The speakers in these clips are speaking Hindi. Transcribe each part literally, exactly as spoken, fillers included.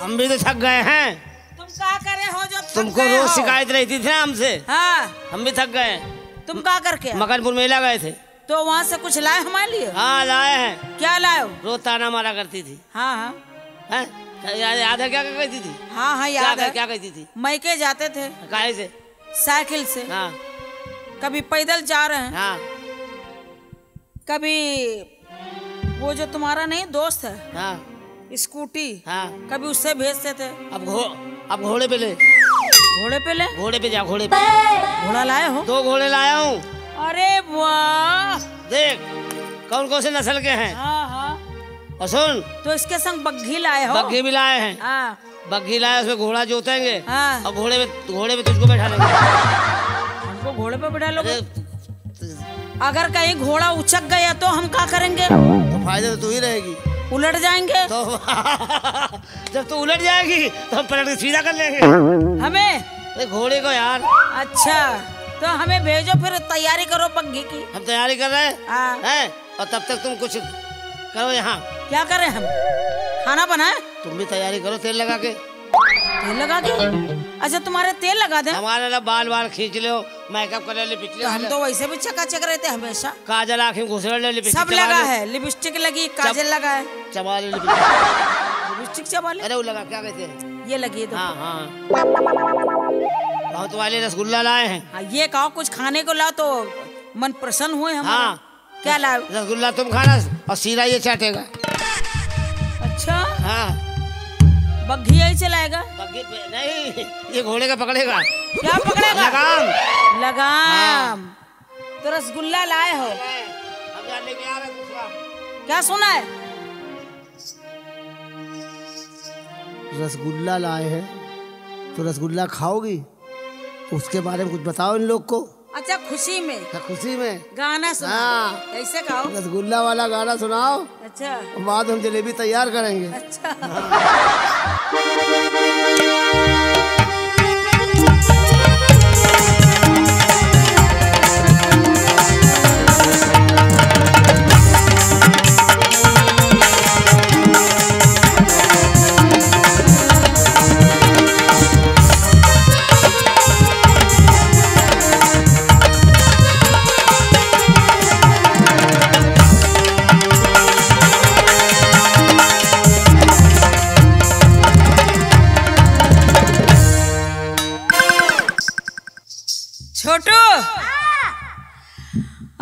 हम भी तो थक गए हैं। तुम क्या करे हो जो तुमको रोज शिकायत रहती थी ना हमसे। हाँ। हम भी थक गए। तुम क्या करके? मकरपुर मेला गए थे तो वहाँ से कुछ लाए हमारे लिए? हाँ लाए हैं। क्या लाए हो? रोज ताना मारा करती थी। हाँ हाँ है? याद है क्या कहती थी? हाँ हाँ याद है। क्या कहती थी? मैके जाते थे। काहे से? साइकिल से। हाँ। कभी पैदल जा रहे हैं। हाँ। कभी वो जो तुम्हारा नहीं दोस्त है। हाँ। स्कूटी। हाँ। कभी उससे भेजते थे। अब घो अब घोड़े पे ले। घोड़े पे ले? घोड़े पे जा। घोड़े पे घोड़ा लाए हो? दो घोड़े लाया हूँ। अरे वाह, देख कौन कौन से नस्ल के हैं। हाँ हाँ। और सुन, तो इसके संग बग्घी लाए हो? बग्घी भी लाए हैं। हाँ। बग्घी लाए, उसमें घोड़ा जोतेंगे। हाँ। और घोड़े पे घोड़े पे तुझको बैठा लेंगे। हमको घोड़े पे बैठा लोगे? अगर कहीं घोड़ा उचक गया तो हम क्या करेंगे? तो फायदा तो तू ही रहेगी। उलट जाएंगे तो जब तू उलट जाएगी तो हम पलट के सीधा कर लेंगे हमें घोड़े को यार। अच्छा, तो हमें भेजो फिर, तैयारी करो बग्घी की। हम तैयारी कर रहे हैं है? और तब तक तुम कुछ करो यहाँ। क्या कर रहे हैं हम? खाना बनाए। तुम भी तैयारी करो तेल लगा के। तेल लगा के? अच्छा तुम्हारे तेल लगा दे। हमारे ना बाल बाल खींच लो, मेकअप कर ले। पिछले हम तो वैसे भी चकाचक रहते हमेशा। काजल आँखें घुस रहे, सब लगा है, लिपस्टिक लगी, काजल लगा है। चबा ले लिपस्टिक, चबा ले। अरे वो लगा, क्या कहते हैं, ये लगी। हाँ हाँ। बहुत वाले रसगुल्ला लाए हैं। ये कहो कुछ खाने को लाओ तो मन प्रसन्न हुए हम। हाँ। क्या लाओ? रसगुल्ला तुम खाना और सीरा ये चाटेगा। अच्छा। हाँ। बग्घी यही चलाएगा? बग्घी नहीं, ये घोड़े का पकड़ेगा। क्या पकड़ेगा? लगाम। लगाम। हाँ। तो रसगुल्ला लाए हो? अब जाने के आ रहा दूसरा। क्या सुना है? रसगुल्ला लाए हैं तो रसगुल्ला खाओगी? उसके बारे में कुछ बताओ इन लोग को। अच्छा खुशी में। खुशी में गाना सुनाओ। कैसे गाओ? रसगुल्ला वाला गाना सुनाओ। अच्छा। बाद हम जलेबी तैयार करेंगे। अच्छा।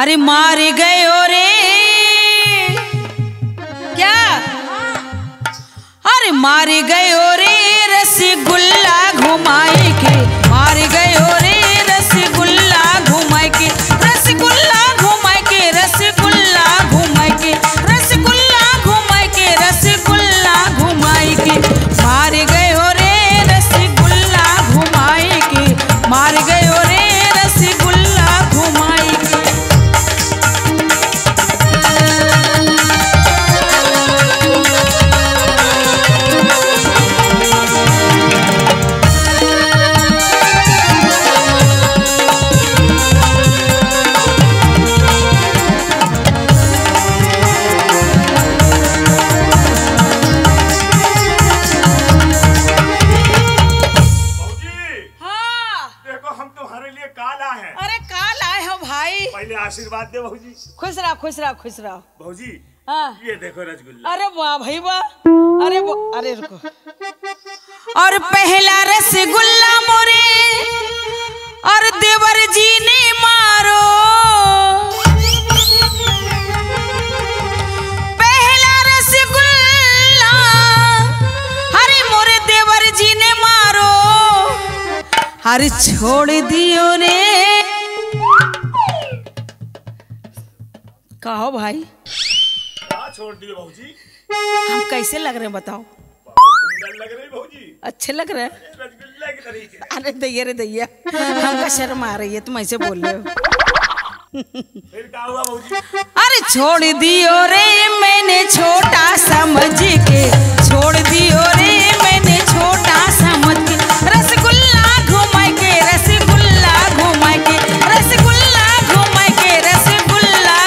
अरे मार गए हो रे, क्या? अरे मार गए हो रे रसगुल्ला घुमाए के। मार गए हो रे रसगुल्ला घुमाए के। रसगुल्ला घुमाए के। रसगुल्ला घुमाए के। रसगुल्ला घुमाए के। रसगुल्ला घुमाए के। मार गए हो रे रसगुल्ला घुमाए के। मार गए हो रे रसगुल्ला घुमाए के। आशीर्वाद दे भौजी। खुश रहो, खुश रहो, खुश रहो भौजी। ये देखो रसगुल्ला। अरे वाह भाई वाह। अरे वो, अरे रुको। और पहला रसगुल्ला मोरे और देवर जी ने मारो। पहला रसगुल्ला हरे मोरे देवर जी ने मारो। हरे छोड़ दियो ने। कहो भाई क्या छोड़ दिए भौजी? हम कैसे लग रहे हैं बताओ? सुंदर लग रही भौजी। अच्छे लग रहे हैं रसगुल्ला के तरीके। अरे दैया रे दैया, हमको शर्म आ रही है तुम ऐसे बोल रहे हो। फिर क्या हुआ भौजी? अरे छोड़ दियो रे मैंने छोटा समझ के। छोड़ दियो रे मैंने छोटा समझ के। रसगुल्ला घुमाए के। रसगुल्ला घुमाए के। रसगुल्ला घुमाए के। रसगुल्ला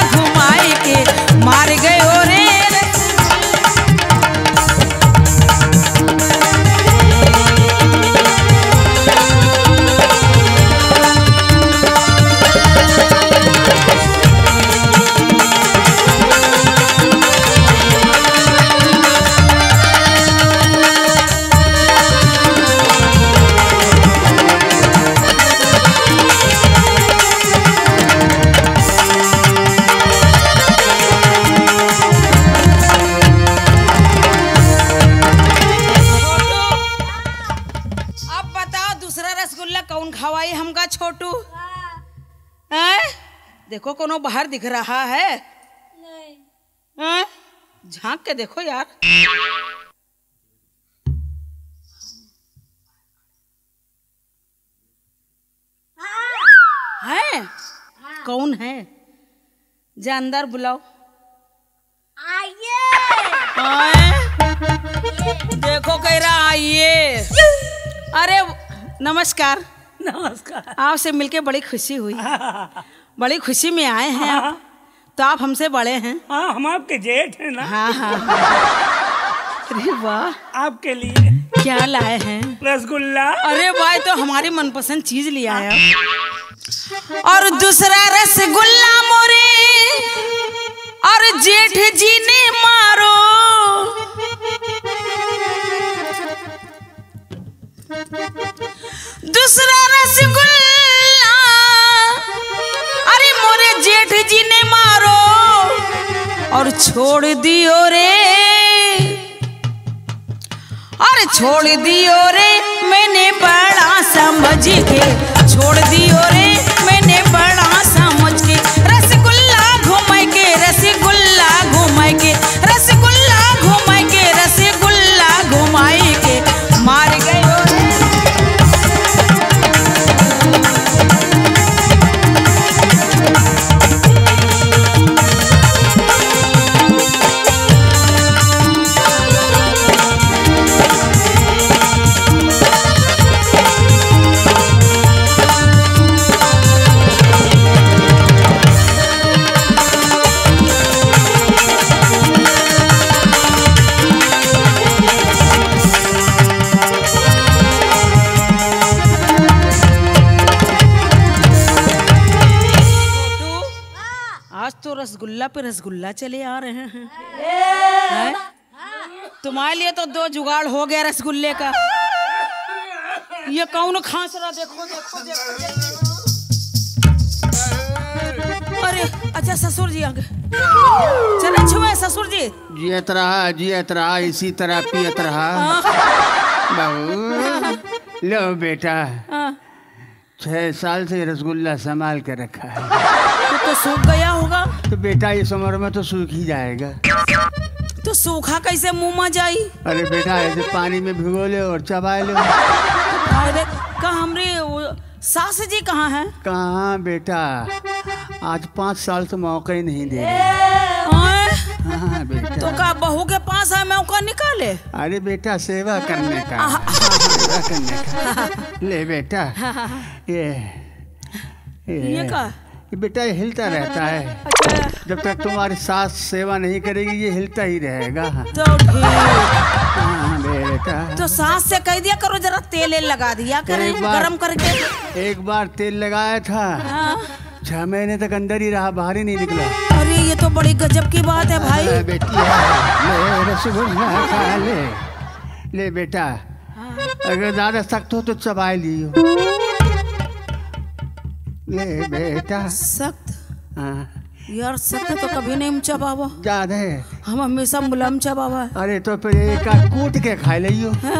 मार गए हो रे। फोटो है? देखो कोनो बाहर दिख रहा है? नहीं। झांक के देखो यार। है? कौन है? जा अंदर बुलाओ। आइए। देखो कह रहा आइए। अरे नमस्कार। नमस्कार। आपसे मिलके बड़ी खुशी हुई। बड़ी खुशी में आए हैं हाँ। आप तो आप हमसे बड़े हैं हाँ, हम आपके जेठ हैं ना हाँ हाँ अरे वाह, आपके लिए क्या लाए हैं? रसगुल्ला। अरे भाई तो हमारी मनपसंद चीज ले आया। और दूसरा रसगुल्ला मोरे और जेठ जी ने मारो। दूसरा रसगुल्ला अरे मोरे जेठ जी ने मारो और छोड़ दियो रे, अरे छोड़ दियो रे मैंने बड़ा समझ के, छोड़ दियो रे मैंने बड़ा समझ के। रसगुल्ला घूम के रसगुल्ला घूम के रसगुल्ला घूम के रसगुल्ला घुमाए के मार गए। रसगुल्ला पे रसगुल्ला चले आ रहे हैं है? तुम्हारे लिए तो दो जुगाड़ हो गया रसगुल्ले का। ये कौन खांस रहा? देखो देखो देखो। अरे अच्छा ससुर जी आगे चले छुए। ससुर जी जियत रहा जियत रहा इसी तरह पियत रहा। बहू लो बेटा, छह साल से रसगुल्ला संभाल कर रखा है तो सूख गया होगा। तो बेटा इस उम्र में तो सूख ही जाएगा। तो सूखा कैसे मुँह में जाई? अरे बेटा ऐसे पानी में भिगो ले और चबा ले। अरे कहाँ हमरे सास जी कहाँ हैं? कहाँ बेटा, आज पाँच साल से मौका ही नहीं दे रहे। हाँ बेटा तो का बहू के पास है मौका निकाले? अरे बेटा सेवा करने का, सेवा करने का। ले बेटा ये ये का बेटा ये हिलता रहता है। अच्छा। जब तक तुम्हारी सास सेवा नहीं करेगी ये हिलता ही रहेगा। तो बेटा तो सास से कह दिया करो जरा तेल लगा दिया करें गरम करके। एक बार तेल लगाया था हाँ। छह महीने तक अंदर ही रहा, बाहर ही नहीं निकला। अरे ये तो बड़ी गजब की बात है भाई। बेटी ले रसगुल्ला खा ले, ले बेटा हाँ। अगर ज्यादा सख्त हो तो चबाए लियो। ले बेटा सख्त यार सख्त तो कभी नहीं चबावा। ज्यादा हम हमेशा मुलायम चबावा। अरे तो फिर एक कूट के खा लियो। ले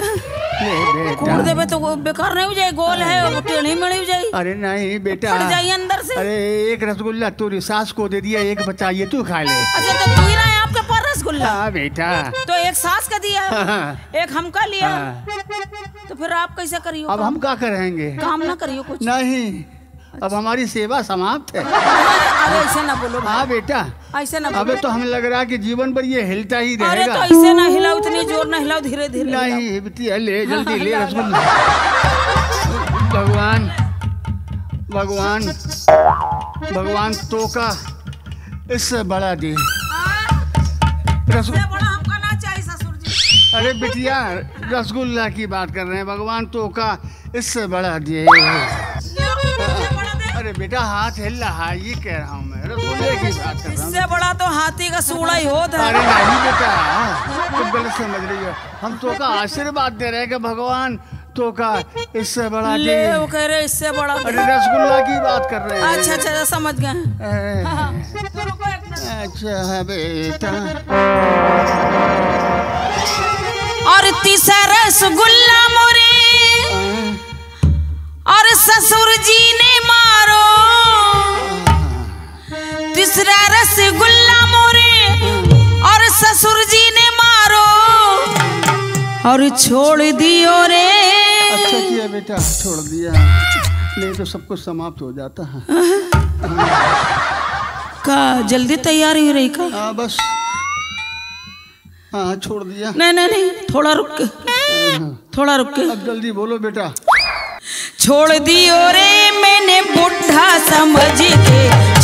बेटा कूट देवे तो बेकार नहीं हो जाए, गोल है वो टेढ़ी मेढ़ी हो जाए। अरे नहीं बेटा फट जाए अंदर से। अरे एक रसगुल्ला तूरी सास को दे दिया, एक बचा ये तू खा ले। अच्छा तो दे रहा है आपके पास रसगुल्ला? हाँ बेटा तो एक सास का दिया एक हम का लिया, तो फिर आप कैसे करियो? अब हम क्या करेंगे? काम ना करियो कुछ नहीं। अच्छा। अब हमारी सेवा समाप्त है। अरे ऐसे ना बोलो। हाँ बेटा ऐसे ना। अबे तो हमें लग रहा है कि जीवन पर ये हिलता ही रहेगा। अरे तो ऐसे ना हिलाओ, इतनी जोर ना हिलाओ, धीरे धीरे। नहीं बिटिया ले जल्दी ले रसगुल्ला। भगवान भगवान भगवान तो का इससे बड़ा दे रसगुल्ला। अरे बिटिया रसगुल्ला की बात कर रहे हैं, भगवान तो का इससे बड़ा दे। अरे बेटा हाथ हिल रहा है ये कह रहा हूँ मैं, रसगुल्ले की बात कर रहा हूँ। इससे बड़ा तो हाथी का सूढ़ा ही होता है। अरे नहीं बेटा तुम गलत समझ रही हो, हम तो का आशीर्वाद दे रहे हैं भगवान तो का इससे बड़ा दे। वो कह रहे इससे बड़ा। अरे रसगुल्ला की बात कर रहे हैं। अच्छा अच्छा समझ गए। अच्छा बेटा और तीसरा रसगुल्ला मोरे और ससुर जी ने और छोड़ दियो रे। अच्छा किया बेटा छोड़ दिया, नहीं तो सब कुछ समाप्त हो जाता है। का जल्दी तैयार हो रही का? हाँ बस, हाँ छोड़ दिया। नहीं नहीं नहीं, थोड़ा रुक के, थोड़ा रुक के। अब जल्दी बोलो बेटा। छोड़ दियो रे मैंने बुढ़ा समझ के,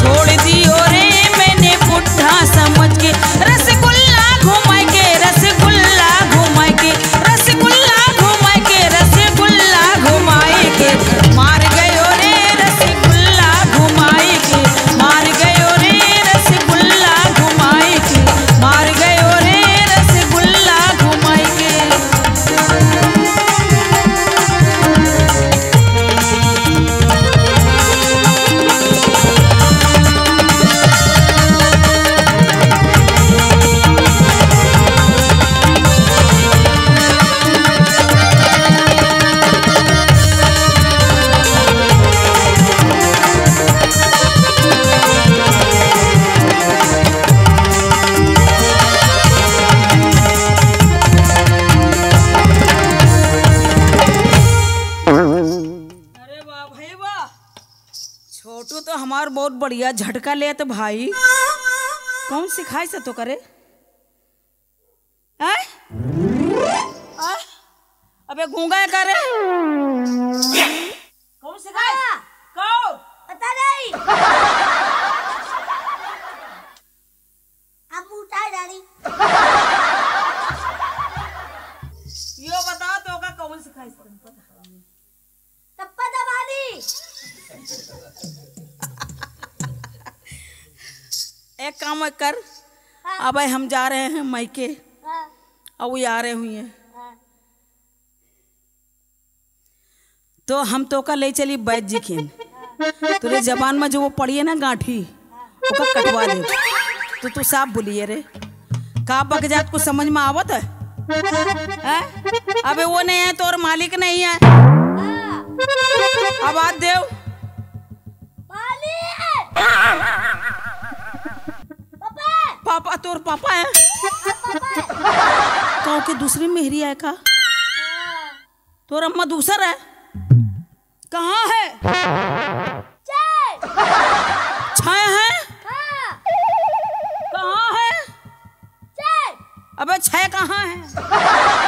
छोड़ दियो रे मैंने बुढ़ा समझ के, रसगुल्ला घुमा के, रसगुल्ला घुमा के, रसगुल्ला घुमा के, रसगुल्ला घुमाए के मार गयो रे, रसगुल्ला घुमाए के मार गयो रे, रसगुल्ला घुमाए के मार गयो रे, रसगुल्ला घुमाए बहुत बढ़िया झटका ले तो भाई। कौन सिखाई से तो करे? आ? आ? अबे गूंगा करे। कौन सिखाई? कौन? पता नहीं। अब उठा जा रही। यो बता तो का कौन सिखाई से? तप्पा दबा दी। एक काम कर, अब हम जा रहे हैं मायके, अब वो आ रहे हुई हैं तो हम तो का ले चली बैद जी के, तुरे जबान में जो वो पड़ी है ना गांठी उसका कटवा दे तो तू साफ बोलिए रे। का बगजात को समझ में आवत है? अबे वो नहीं है तो और मालिक नहीं है। आवाज देव पापा, तोर पापा है, कहो कि दूसरी मेहरी है का, तोर अम्मा दूसर है, कहाँ है? छाया है? कहाँ है? अबे छाया कहाँ है?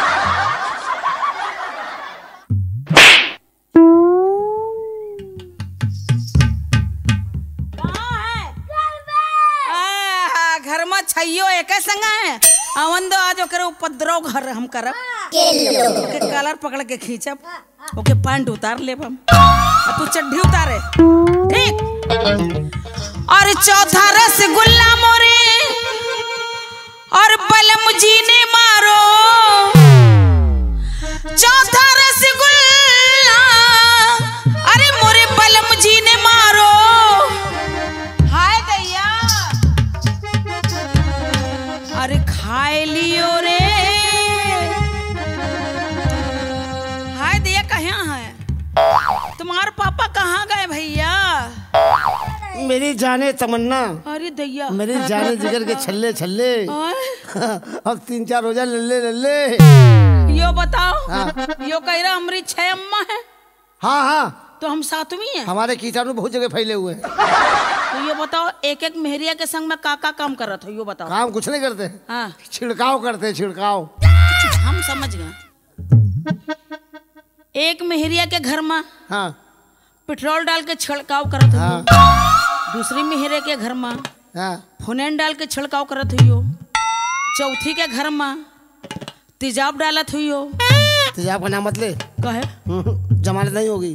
छइयो एक संगा है अवन दो आज ओकरे उपद्रव घर हम करब के कलर पकड़ के खींचब ओके पैंट उतार लेब हम और तू चड्ढी उतारे ठीक। और चौथा रसगुल्ला मोरे और बलम जी ने मारो, चौथा रसगुल्ला अरे मोरे बलम जी ने मारो। अरे खाए लियो रे, हाय दिया कहाँ है? तुम्हारे पापा कहाँ गए भैया? मेरी जाने तमन्ना, अरे दैया मेरी जाने जिगर के छल्ले छल्ले, अब तीन चार रोजा लल्ले लल्ले। यो बताओ, हाँ। यो कह रहा हमारी छह अम्मा है। हाँ हाँ, तो हम सातवीं हैं। हमारे कीटाणु बहुत जगह फैले हुए हैं। तो ये बताओ एक एक मेहरिया के संग में काका काम कर रहा था? ये बताओ। काम कुछ नहीं करते, हाँ छिड़काव करते, छिड़काव। हम समझ गए, एक मेहरिया के घर में हाँ पेट्रोल डाल के छिड़काव कर रहा था, हाँ। दूसरी मेहरिया के घर में हाँ फुनैन डाल के छिड़काव कर रहा था, चौथी के घर में तेजाब डाला था। तेजाब का नाम मत ले, कहे जमानत नहीं होगी।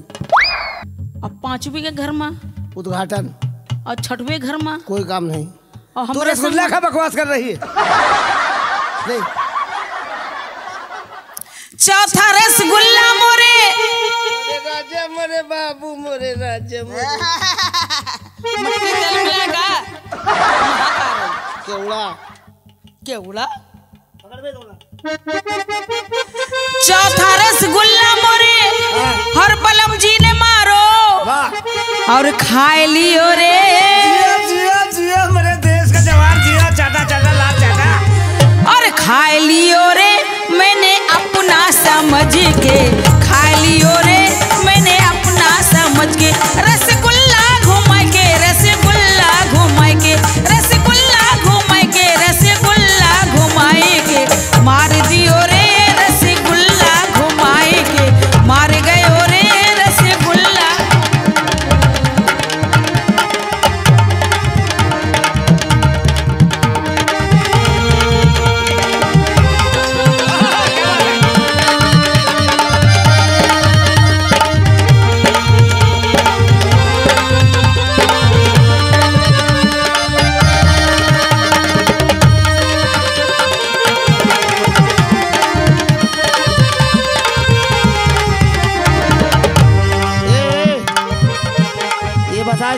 अब पांचवी के घर में उद्घाटन और छठवें घर में कोई काम नहीं। और हम रसगुल्ला का बकवास कर रही है। नहीं, चौथा रसगुल्ला मोरे राजा मोरे बाबू मोरे राजा मोरे केवड़ा केवड़ा पकड़ में दोला। चौथा रसगुल्ला मोरे हर बलम जी ने मारो और खाए लियो रे। जिया जिया जिया मेरे देश का जवान, जिया चाटा चाटा लाल चाटा। और खाए लियो रे मैंने अपना समझ के खा लियो रे मैंने अपना समझ के। रसगुल्ला घुमा के रसगुल्ला घुमा के रसगुल्ला घुमा के रसगुल्ला घुमाए के मार दियो रे रसगुल्ला घुमाए के मार गयो रे रसगुल्ला।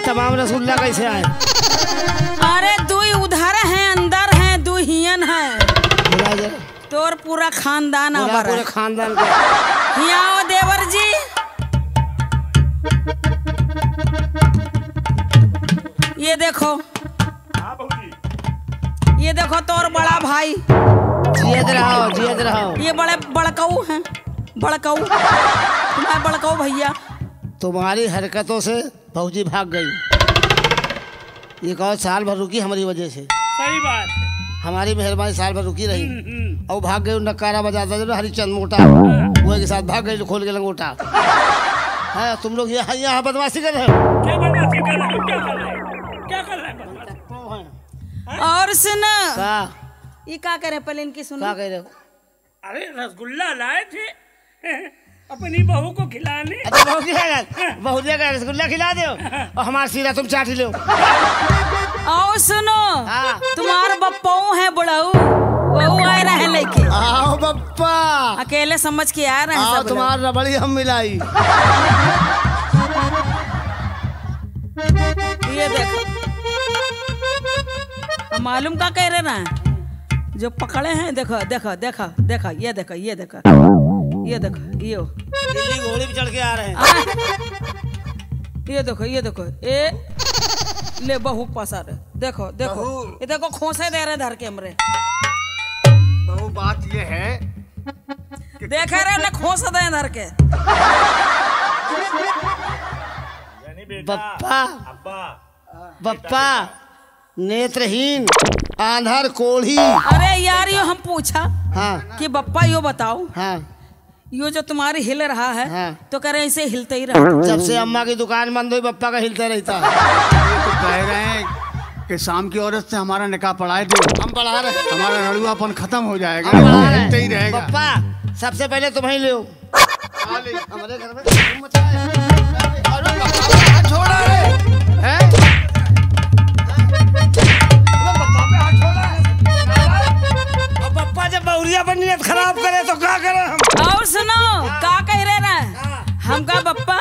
तमाम रसगुल्ला कैसे आए? अरे दुई उधर है अंदर है दुहियन है तोर पूरा खानदान पूरा खानदान का। यहाँ आओ देवर जी। ये देखो ये देखो तोर बड़ा भाई। जियद रहो जियद रहो। ये बड़े बड़काऊ हैं बड़काऊ मैं बड़काऊ भैया। तुम्हारी हरकतों से भौजी भाग गई। ये कहो साल भर रुकी हमारी वजह से। सही बात है। हमारी मेहरबानी साल भर रुकी रही और भाग गई। नकारा बजाता जो हरिचंद मोटा वो के साथ भाग गई खोल के लंगोटा है। तुम लोग यहाँ यहाँ बदमाशी कर रहे हो। क्या बदमाशी कर रहे हो? क्या कर रहे हो? क्या कर रहे हैं? और सुना ये क्या करे पहले इनकी सुनो। क्या कह रहे हो? अरे रसगुल्ला लाए थे अपनी बहू को खिलाने। अच्छा बहू खिलाएगा बहू देगा रसगुल्ला खिला दो और हमारे सीधा तुम चाट लो। आओ सुनो तुम्हारा बप्पा है बुढ़ाऊ बहू आए रहे लेके। आओ बप्पा अकेले समझ के आ रहे हैं। आओ तुम्हारा रबड़ी हम मिलाई। ये देखो मालूम क्या कह रहे ना जो पकड़े हैं। देखो देखो देखो देखो ये देखो ये देखो ये देखो ये दिल्ली घोड़े पे चढ़ के आ रहे हैं। ये देखो ये देखो ए ले बहू पसार। देखो देखो ये देखो खोसे दे रहे धर के हमरे। बहू बात ये है देखे रहे ना खोसा दे धर के। बप्पा बप्पा नेत्रहीन आंधर कोढ़ी। अरे यार यो हम पूछा हाँ कि बप्पा यो बताओ हाँ यो जो तुम्हारी हिल रहा है हाँ। तो कह रहे ऐसे हिलते ही रहा। जब से अम्मा की दुकान बंद हुई बप्पा का हिलता रहता है। तो कह रहे हैं कि शाम की औरत से हमारा निकाह पढ़ाए दो। हम पढ़ा रहे हैं हमारा रड़ुआपन खत्म हो जाएगा। हिलते ही रहेगा। बप्पा सबसे पहले तुम ही ले हो हमारे घर में छोड़ा है। जब बहुरिया पर नियत खराब करे तो क्या करे हम? और सुनो क्या कह रहे ना हम का बप्पा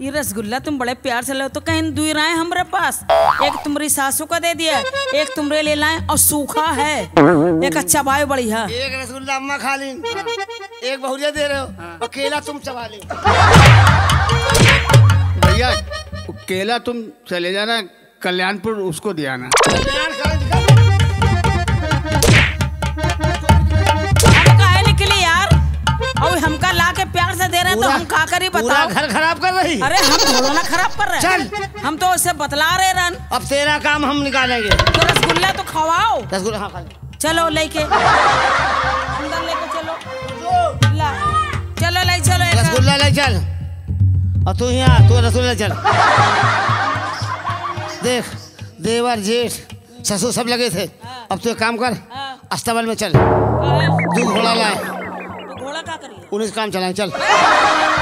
ये रसगुल्ला तुम बड़े प्यार से लो तो कहीं दुई राय हमारे पास। एक तुम्हारी सासू का दे दिया एक तुम्हारे ले लाए और सूखा है एक अच्छा भाई बढ़िया। एक रसगुल्ला अम्मा खा ली एक बहुरिया दे रहे हो और केला तुम चबा ले। भैया केला तुम चले जाना कल्याणपुर उसको दे आना। और हमका लाके प्यार से दे रहे हैं तो हम का करी बताओ। घर खराब कर रही। अरे हम थोड़ा खराब कर रहे हैं। चल हम तो उसे बतला रहे रन। अब तेरा काम हम निकालेंगे। तो रसगुल्ला तो खवाओ। रसगुल्ला हाँ खा ले। चलो लेके अंदर लेके चलो ला। चलो ले चलो रसगुल्ला ले चल और तू यहाँ तू रसगुल्ला चल। देख देवर जेठ ससुर सब लगे थे। अब तू एक काम कर अस्तबल में चल दूध घोड़ा लाए उन्हें काम चलाएं। चल।